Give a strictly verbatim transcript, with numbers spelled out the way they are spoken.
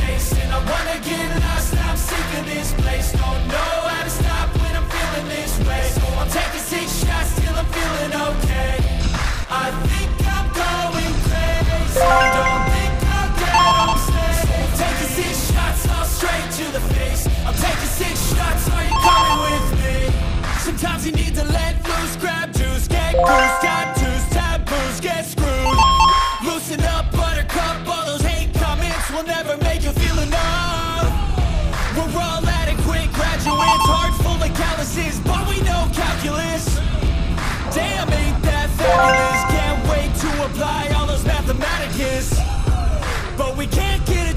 face. And I wanna get lost, I'm sick of this place. Don't know how to stop when I'm feeling this way. So I'm taking six shots till I'm feeling okay. I think I'm going crazy, don't think I'll get on safe. So I'm taking six shots, all straight to the face. I'm taking six shots, are you coming with me? Sometimes you need to let loose, grab juice, get goose, tattoos, taboos, get screwed. Loosen up, buttercup, all those hate comments will never make you feel enough. We're all adequate graduates, heart full of calluses, but we know calculus. Damn, ain't that fabulous, can't wait to apply all those mathematicus. But we can't get it.